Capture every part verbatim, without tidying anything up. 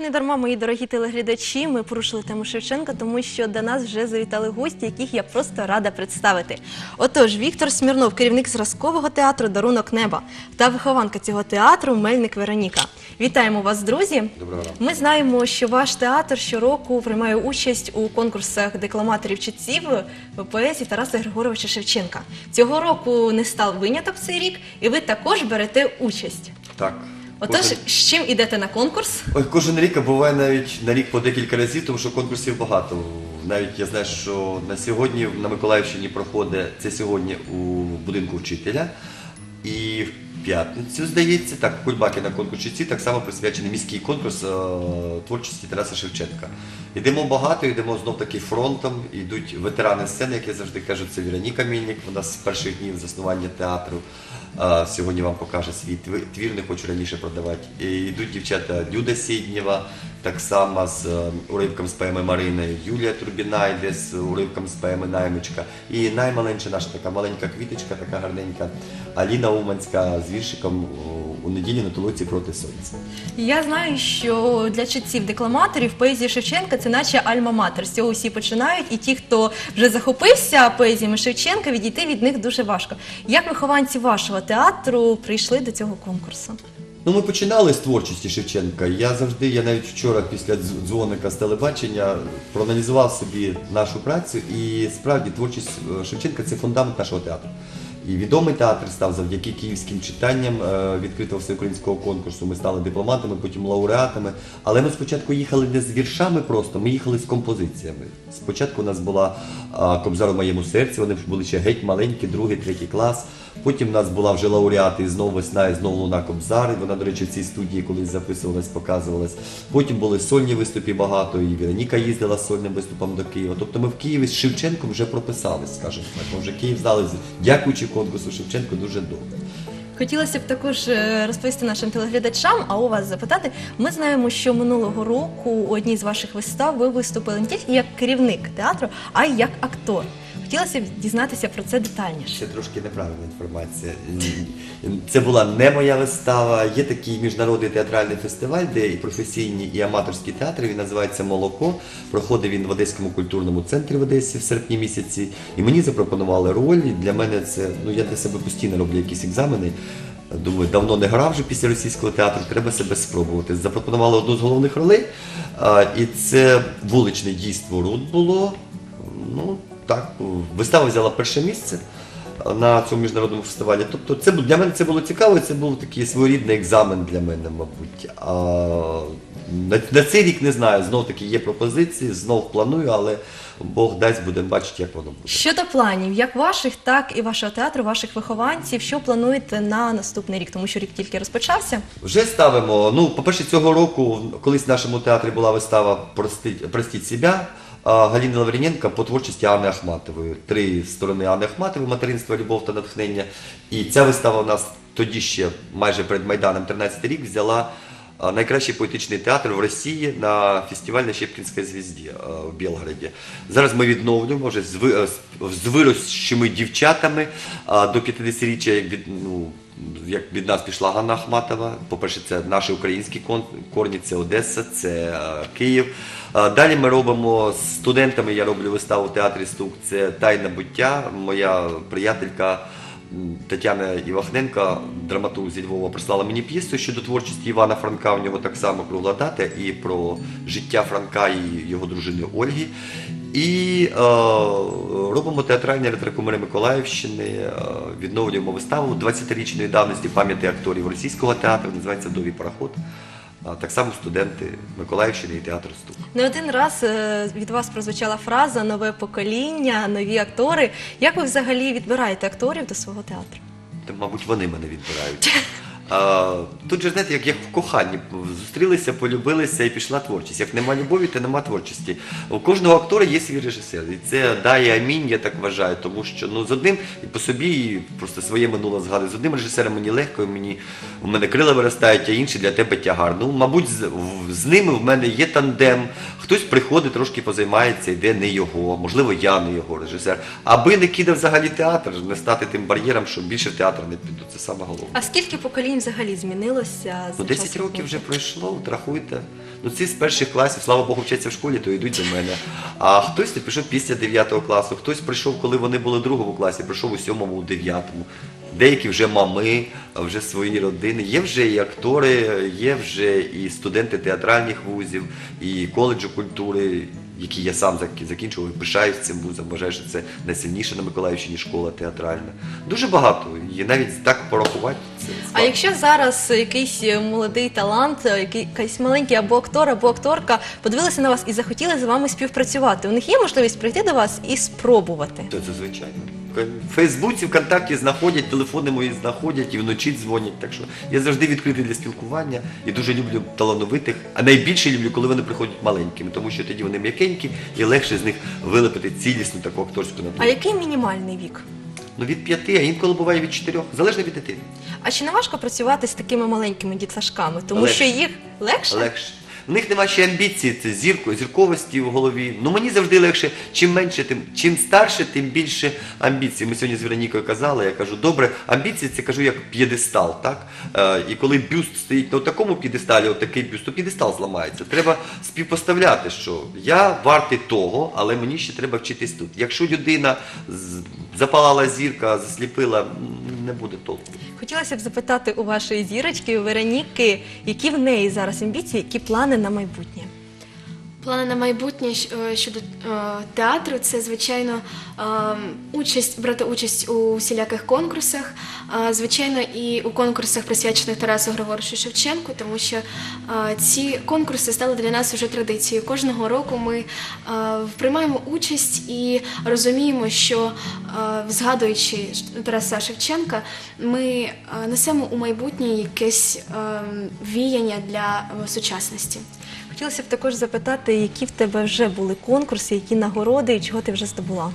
ж не дарма, мої дорогі телеглядачі, ми порушили тему Шевченка, тому що до нас вже завітали гості, яких я просто рада представити. Отож, Віктор Смірнов, керівник зразкового театру «Дарунок неба» та вихованка цього театру Мельник Вероніка. Вітаємо вас, друзі! Доброго ранку! Ми знаємо, що ваш театр щороку приймає участь у конкурсах декламаторів-читців поезії Тараса Григоровича Шевченка. Цього року не став виняток цей рік, і ви також берете участь. Так. Отож, кожен... з чим йдете на конкурс? Ой, кожен рік, а буває навіть на рік по декілька разів, тому що конкурсів багато. Навіть я знаю, що на сьогодні на Миколаївщині проходить, це сьогодні у будинку вчителя. І в п'ятницю, здається, так, у Кульбаки на конкурс читців, так само присвячений міський конкурс е творчості Тараса Шевченка. Йдемо багато, йдемо знов-таки фронтом, йдуть ветерани сцени, як я завжди кажу, це Вероніка Мельник, вона з перших днів заснування театру. Сьогодні вам покаже свій твір, не хочу раніше продавати. Йдуть дівчата Дюда Седнева, так само з уривком з поеми Марина, Юлія Турбіна йде з уривком з поеми «Наймечка». І наймаленьша наша така маленька квіточка, така гарненька, Аліна Уманська з віршиком «У неділі на толоці проти сонця». Я знаю, що для читців-декламаторів поезія Шевченка – це наче альма-матер. З цього всі починають, і ті, хто вже захопився поезіями Шевченка, відійти від них дуже важко. Як вихованці вашого театру прийшли до цього конкурсу? Ну, ми починали з творчості Шевченка. Я завжди, я навіть вчора після дзвоника з телебачення проаналізував собі нашу працю, і справді творчість Шевченка – це фундамент нашого театру. І відомий театр став завдяки київським читанням відкритого всеукраїнського конкурсу. Ми стали дипломатами, потім лауреатами. Але ми спочатку їхали не з віршами просто, ми їхали з композиціями. Спочатку у нас була «Кобзар у моєму серці», вони були ще геть маленькі, другий, третій клас. Потім у нас була вже лауреат, і знову весна, і знову луна Кобзар. Вона, до речі, в цій студії колись записувалась, показувалась. Потім були сольні виступи багато, і Вероніка їздила з сольним виступом до Києва. Тобто ми в Києві з Шевченком вже прописались, скажімо так. Ми вже Київ знали, дякуючи конкурсу Шевченку, дуже добре. Хотілося б також розповісти нашим телеглядачам, а у вас запитати. Ми знаємо, що минулого року у одній з ваших вистав ви виступили не тільки як керівник театру, а й як актор. Хотілося б дізнатися про це детальніше. Це трошки неправильна інформація. Це була не моя вистава. Є такий міжнародний театральний фестиваль, де і професійні, і аматорські театри. Він називається «Молоко». Проходив він в Одеському культурному центрі в Одесі в серпні місяці. І мені запропонували роль. Для мене це, ну я для себе постійно роблю якісь екзамени. Думаю, давно не грав вже після російського театру, треба себе спробувати. Запропонували одну з головних ролей. І це вуличне дійство «Руд» було. Ну, так, вистава взяла перше місце на цьому міжнародному фестивалі. Тобто це, для мене це було цікаво, і це був такий своєрідний екзамен для мене, мабуть. А, на, на цей рік не знаю, знов таки є пропозиції, знов планую, але Бог дасть, будемо бачити, як воно буде. Щодо планів, як ваших, так і вашого театру, ваших вихованців, що плануєте на наступний рік, тому що рік тільки розпочався? Вже ставимо, ну, по-перше, цього року, колись в нашому театрі була вистава «Простіть, простіть себе», Галини Лавриненка по творчості Анни Ахматової. Три сторони Анни Ахматової – материнство, любов та натхнення. І ця вистава у нас тоді ще, майже перед Майданом, тринадцятий рік, взяла найкращий поетичний театр в Росії на фестиваль на Шепкинской звезді в Белгороді. Зараз ми відновлюємо вже з вирощими дівчатами до п'ятдесятиріччя, як від... Ну, як від нас пішла Анна Ахматова. По-перше, це наші українські корні, це Одеса, це Київ. Далі ми робимо з студентами, я роблю виставу в театрі «Стук», це «Тайна буття». Моя приятелька Тетяна Івахненка, драматург зі Львова, прислала мені п'єсу щодо творчості Івана Франка, у нього так само кругла дата, і про життя Франка і його дружини Ольги. І е, робимо театральні ретрокумери Миколаївщини, е, відновлюємо виставу двадцятирічної давності пам'яті акторів російського театру, називається «Довий пароход». Так само студенти Миколаївщини і театру «Стук». Не один раз від вас прозвучала фраза «нове покоління», «нові актори». Як ви взагалі відбираєте акторів до свого театру? Та, мабуть, вони мене відбирають. Тут же, знаєте, як в коханні, зустрілися, полюбилися і пішла творчість. Як нема любові, то нема творчості. У кожного актора є свій режисер. І це дає амінь, я так вважаю, тому що ну, з одним, і по собі, і просто своє минуле згадую, з одним режисером мені легко, мені, в мене крила виростають, а інші для тебе тягар. Ну, мабуть, з, з ними в мене є тандем. Хтось приходить, трошки позаймається, йде не його, можливо, я не його режисер. Аби не кидав взагалі театр, не стати тим бар'єром, що більше в театр не піду. Це саме головне. А скільки поколінь взагалі змінилося? Ну, десять років вже пройшло, рахуйте. Ну, ці з перших класів, слава Богу, вчаться в школі, то йдуть до мене. А хтось пішов після дев'ятого класу, хтось прийшов, коли вони були в другому класі, прийшов у сьомому, у дев'ятому. Деякі вже мами, вже свої родини. Є вже і актори, є вже і студенти театральних вузів, і коледжу культури, які я сам закінчував, пишаюсь цим вузом, вважаю, що це найсильніша на Миколаївщині школа театральна. Дуже багато, і навіть так порахувати це складно. А якщо зараз якийсь молодий талант, якийсь маленький або актор, або акторка подивилися на вас і захотіли з вами співпрацювати, у них є можливість прийти до вас і спробувати? Це, це звичайно. В Фейсбуці, ВКонтакті знаходять, телефони мої знаходять і вночі дзвонять. Так що я завжди відкритий для спілкування і дуже люблю талановитих, а найбільше люблю, коли вони приходять маленькими, тому що тоді вони м'якенькі і легше з них вилепити цілісну таку акторську натуру. А який мінімальний вік? Ну, від п'яти, а інколи буває від чотирьох, залежно від дитини. А чи не важко працювати з такими маленькими дітлашками, тому що їх легше? Легше. В них нема ще амбіції, це зірко, зірковості в голові. Ну, мені завжди легше, чим менше, тим, чим старше, тим більше амбіцій. Ми сьогодні з Веронікою казали, я кажу, добре, амбіції, це кажу, як п'єдестал, так? Е, і коли бюст стоїть на такому п'єдесталі, отакий бюст, то п'єдестал зламається. Треба співпоставляти, що я вартий того, але мені ще треба вчитись тут. Якщо людина запалала зірка, засліпила, не буде толку. Хотілося б запитати у вашої зірочки, у Вероніки, які в неї зараз амбіції, які плани на майбутнє? Плани на майбутнє щодо театру – це, звичайно, участь, брати участь у всіляких конкурсах, звичайно, і у конкурсах, присвячених Тарасу Григоровичу Шевченку, тому що ці конкурси стали для нас вже традицією. Кожного року ми приймаємо участь і розуміємо, що, згадуючи Тараса Шевченка, ми несемо у майбутнє якесь віяння для сучасності. Хотілося б також запитати, які в тебе вже були конкурси, які нагороди і чого ти вже здобула?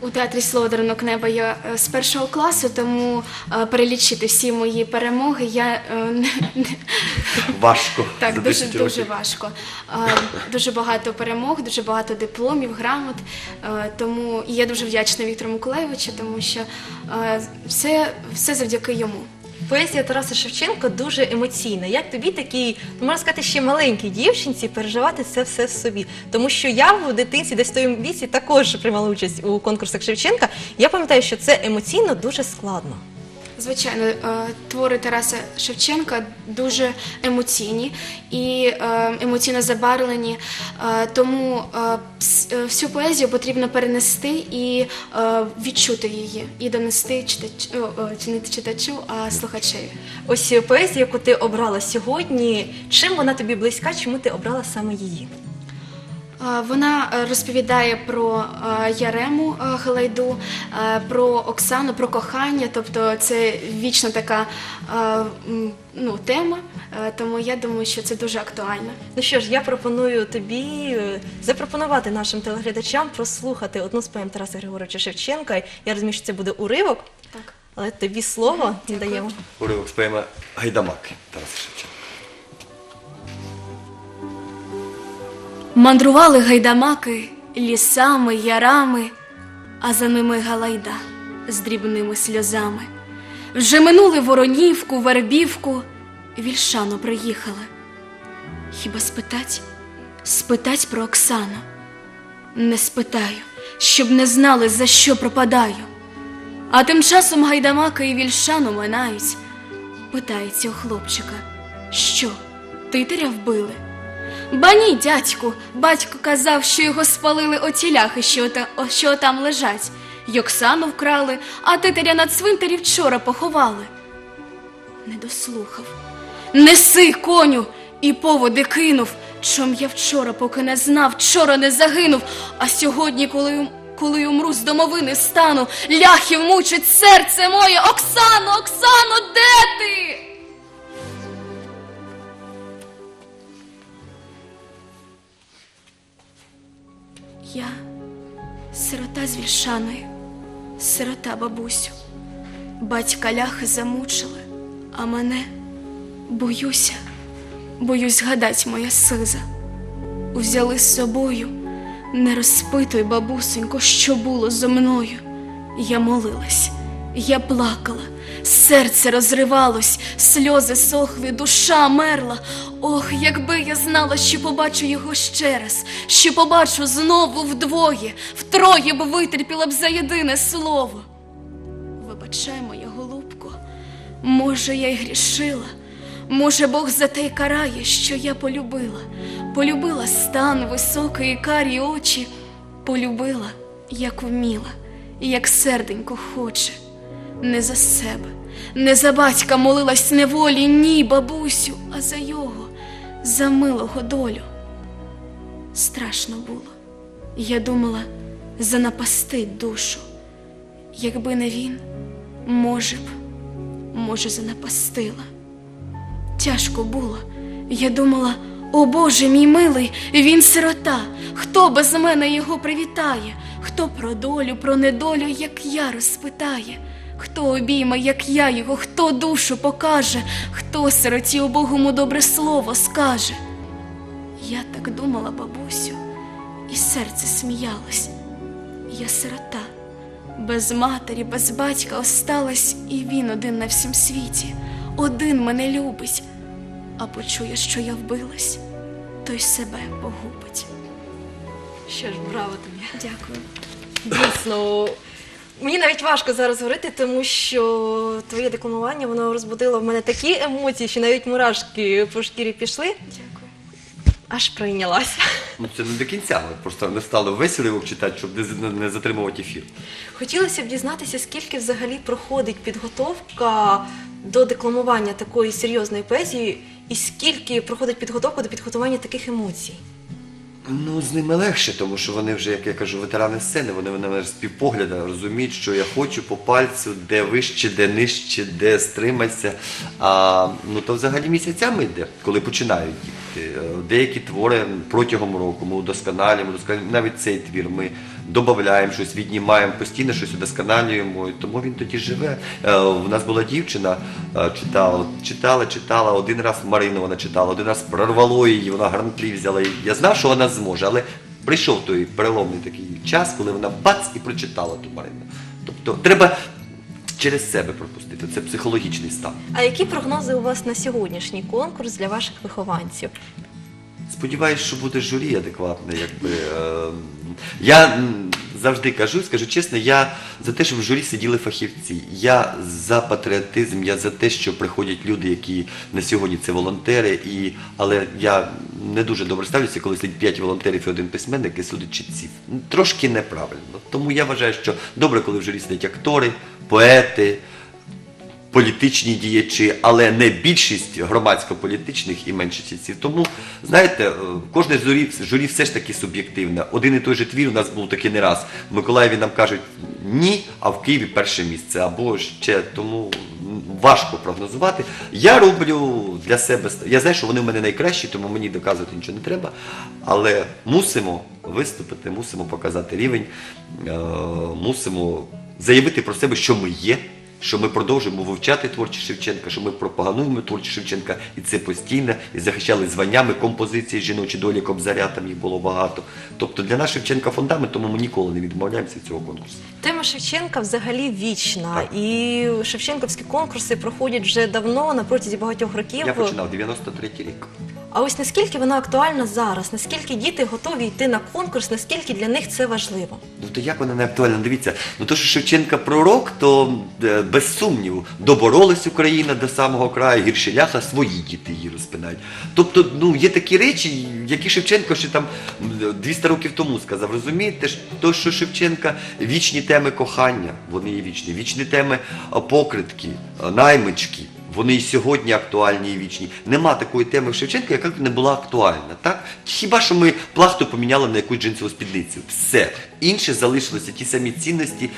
У театрі «Слово Дарунок неба» я з першого класу, тому перелічити всі мої перемоги я... Важко. Так, дуже важко. Дуже багато перемог, дуже багато дипломів, грамот. Тому я дуже вдячна Віктору Миколаєвичу, тому що все завдяки йому. Поезія Тараса Шевченка дуже емоційна. Як тобі такій, можна сказати, ще маленькій дівчинці переживати це все в собі? Тому що я в дитинці, десь в тому віці, також приймала участь у конкурсах Шевченка. Я пам'ятаю, що це емоційно дуже складно. Звичайно, твори Тараса Шевченка дуже емоційні і емоційно забарвлені, тому всю поезію потрібно перенести і відчути її, і донести не читачу, а слухачеві. Ось поезія, яку ти обрала сьогодні, чим вона тобі близька, чому ти обрала саме її? Вона розповідає про Ярему Галайду, про Оксану, про кохання, тобто це вічно така ну, тема, тому я думаю, що це дуже актуально. Ну що ж, я пропоную тобі запропонувати нашим телеглядачам прослухати одну з поем Тараса Григоровича Шевченка. Я розумію, що це буде уривок, так. Але тобі слово віддаємо. Уривок з поеми «Гайдамаки» Тараса Шевченка. Мандрували гайдамаки лісами, ярами, а за ними Галайда з дрібними сльозами. Вже минули Воронівку, Вербівку, Вільшану приїхали. Хіба спитать? Спитать про Оксану. Не спитаю, щоб не знали, за що пропадаю. А тим часом гайдамаки і Вільшану минають. Питається у хлопчика, що, титаря вбили? Ба ні, дядьку, батько казав, що його спалили оті ляхи, що там лежать. Й Оксану вкрали, а титаря на цвинтарі вчора поховали. Не дослухав. Неси коню! І поводи кинув. Чом я вчора, поки не знав, вчора не загинув. А сьогодні, коли умру, з домовини стану, ляхів мучить серце моє. Оксано, Оксано, де ти? Я – сирота з Вільшаної, сирота бабусю. Батька ляхи замучили, а мене боюся, боюсь гадать моя сиза. Узяли з собою, не розпитуй, бабусенько, що було зо мною. Я молилась, я плакала, Серце розривалось, сльози сохли, душа мерла. Ох, якби я знала, що побачу його ще раз, що побачу знову вдвоє, втроє б витерпіла б за єдине слово. Вибачай, моя голубко, може я й грішила, може Бог за те й карає, що я полюбила. Полюбила стан, високий і карі очі, полюбила, як вміла, як серденько хоче. Не за себе, не за батька молилась неволі, ні, бабусю, а за його, за милого долю. Страшно було. Я думала, занапастить душу. Якби не він, може б, може, занапастила. Тяжко було. Я думала, о Боже, мій милий, він сирота. Хто без мене його привітає? Хто про долю, про недолю, як я, розпитає? Хто обійме, як я його, хто душу покаже, хто сироті убогому добре слово скаже. Я так думала, бабусю, і серце сміялось. Я сирота, без матері, без батька осталась, і він один на всім світі, один мене любить. А почує, що я вбилась, то й себе погубить. Що ж, браво тобі. Дякую. Дійсно. Мені навіть важко зараз говорити, тому що твоє декламування, воно розбудило в мене такі емоції, що навіть мурашки по шкірі пішли. Дякую. Аж прийнялася. Ну це не до кінця, ми просто не стало весело читати, щоб не затримувати ефір. Хотілося б дізнатися, скільки взагалі проходить підготовка до декламування такої серйозної поезії і скільки проходить підготовка до підготування таких емоцій. Ну, з ними легше, тому що вони вже, як я кажу, ветерани сцени, вони мене з півпогляда розуміють, що я хочу по пальцю, де вище, де нижче, де стриматися. А, ну, то взагалі місяцями йде, коли починають діти. Деякі твори протягом року ми удосконалюємо, удосконалюємо. Навіть цей твір ми додаємо щось, віднімаємо, постійно щось удосконалюємо, тому він тоді живе. У нас була дівчина, читала, читала, читала, один раз Марину вона читала, один раз прорвало її, вона грантлі взяла. Я знав, що вона зможе, але прийшов той переломний такий час, коли вона бац і прочитала ту Марину. Тобто треба через себе пропустити, це психологічний стан. А які прогнози у вас на сьогоднішній конкурс для ваших вихованців? Сподіваюсь, що буде журі адекватне, якби. Я завжди кажу, скажу чесно, я за те, щоб в журі сиділи фахівці. Я за патріотизм, я за те, що приходять люди, які на сьогодні це волонтери. І... Але я не дуже добре ставлюся, коли сидять п'ять волонтерів і один письменник і судить читців. Трошки неправильно. Тому я вважаю, що добре, коли в журі сидять актори, поети, політичні діячі, але не більшість громадсько-політичних і менше чітців. Тому, знаєте, кожне журі, журі все ж таки суб'єктивне. Один і той же твір у нас був такий не раз. В Миколаєві нам кажуть «ні», а в Києві перше місце, або ще, тому важко прогнозувати. Я роблю для себе, я знаю, що вони в мене найкращі, тому мені доказувати нічого не треба, але мусимо виступити, мусимо показати рівень, мусимо заявити про себе, що ми є, що ми продовжуємо вивчати творчість Шевченка, що ми пропагандуємо творчість Шевченка, і це постійно, і захищали званнями композиції жіночі долі Кобзаря, там їх було багато. Тобто для нас Шевченка фундамент, тому ми ніколи не відмовляємося від цього конкурсу. Тема Шевченка взагалі вічна, так. І шевченківські конкурси проходять вже давно, на протязі багатьох років. Я починав, дев'яносто третій рік. А ось наскільки вона актуальна зараз? Наскільки діти готові йти на конкурс? Наскільки для них це важливо? Ну то як вона не актуальна? Дивіться, ну то, що Шевченка пророк, то без сумніву, доборолась Україна до самого краю, гірше ляха, свої діти її розпинають. Тобто, ну, є такі речі, які Шевченко ще там двісті років тому сказав, розумієте? То, що Шевченка, вічні теми кохання, вони є вічні, вічні теми покритки, наймички. Вони і сьогодні актуальні і вічні. Нема такої теми в Шевченка, яка не була актуальна, так? Хіба що ми плахту поміняли на якусь джинсову спідницю. Все. Інше залишилося ті самі цінності,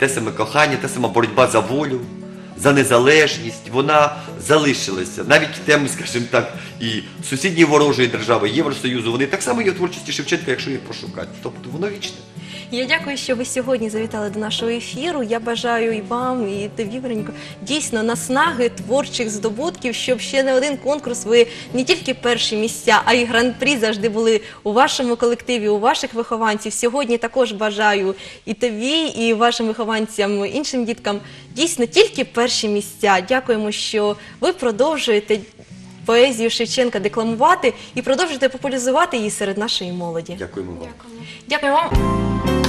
те саме кохання, та сама боротьба за волю, за незалежність. Вона залишилася. Навіть теми, скажімо так, і сусідньої ворожої держави, Євросоюзу, вони так само є в творчості Шевченка, якщо їх пошукати. Тобто воно вічне. Я дякую, що ви сьогодні завітали до нашого ефіру. Я бажаю і вам, і тобі, Вероніко, дійсно наснаги, творчих здобутків, щоб ще не один конкурс ви не тільки перші місця, а й гран-прі завжди були у вашому колективі, у ваших вихованців. Сьогодні також бажаю і тобі, і вашим вихованцям, іншим діткам дійсно тільки перші місця. Дякуємо, що ви продовжуєте поезію Шевченка декламувати і продовжуйте популяризувати її серед нашої молоді. Дякуємо вам. Дякуємо вам.